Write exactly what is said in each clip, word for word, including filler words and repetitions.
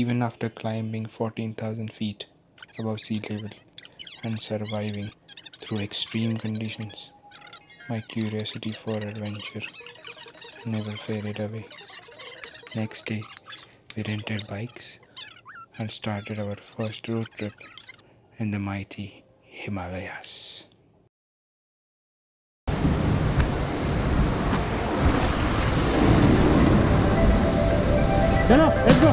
even after climbing fourteen thousand feet above sea level and surviving through extreme conditions. My curiosity for adventure never faded away. Next day, we rented bikes and started our first road trip in the mighty Himalayas. Chalo, let's go!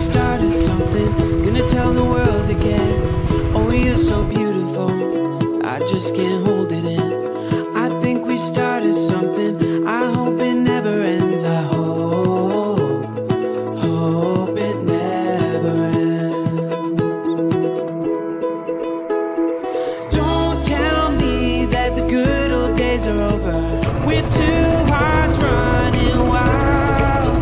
Started something, gonna tell the world again. Oh, you're so beautiful, I just can't hold it in. I think we started something, I hope it never ends. I hope, hope it never ends. Don't tell me that the good old days are over. We're two hearts running wild.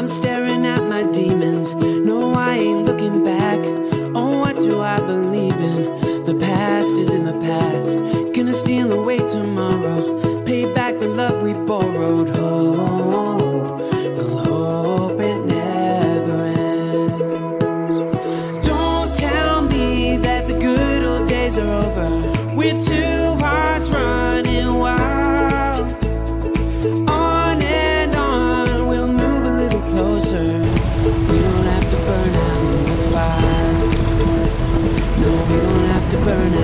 I'm staring at my demons, no I ain't looking back. Oh, what do I believe in? The past is in the past. Gonna steal away tomorrow, pay back the love we borrowed. Oh, I hope it never ends. Don't tell me that the good old days are over. We're two hearts running wild. Burn out.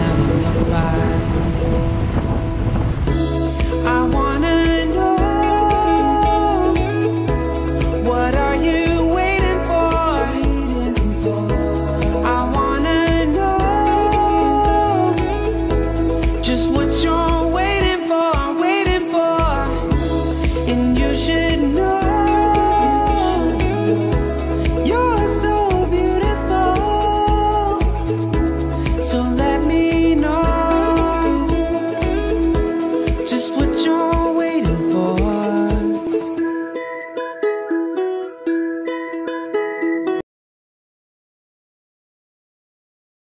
What you're waiting for, waiting for, and you should know.